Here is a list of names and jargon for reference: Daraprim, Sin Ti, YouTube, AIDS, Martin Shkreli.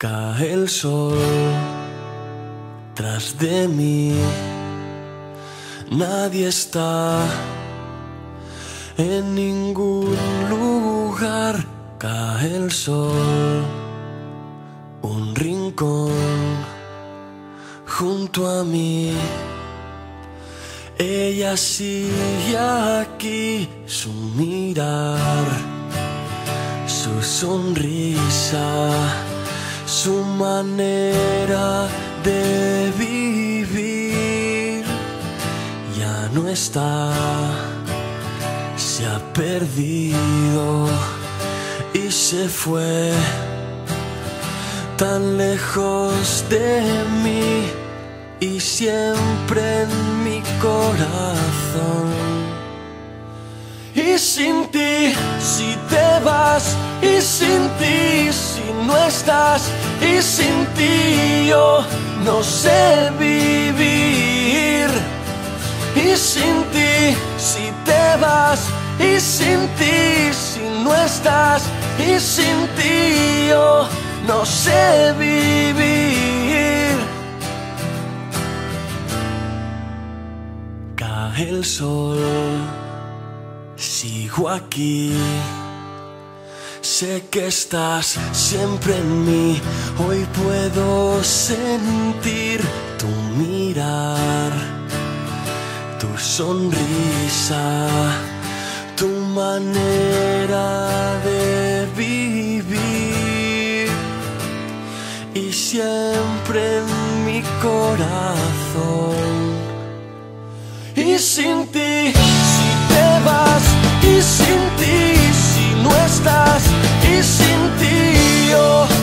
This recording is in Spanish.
Cae el sol tras de mí, nadie está en ningún lugar. Cae el sol, un rincón junto a mí. Ella sigue aquí, su mirar, su sonrisa, su manera de vivir. Ya no está, se ha perdido y se fue tan lejos de mí, y siempre en mi corazón. Y sin ti, si te vas, y sin ti, si no estás, y sin ti yo no sé vivir. Y sin ti, si te vas, y sin ti, si no estás, y sin ti yo no sé vivir. Cae el sol, sigo aquí. Sé que estás siempre en mí, hoy puedo sentir tu mirar, tu sonrisa, tu manera de vivir, y siempre en mi corazón. Y sin ti, si te vas, y sin ti, si no estás, y sin ti yo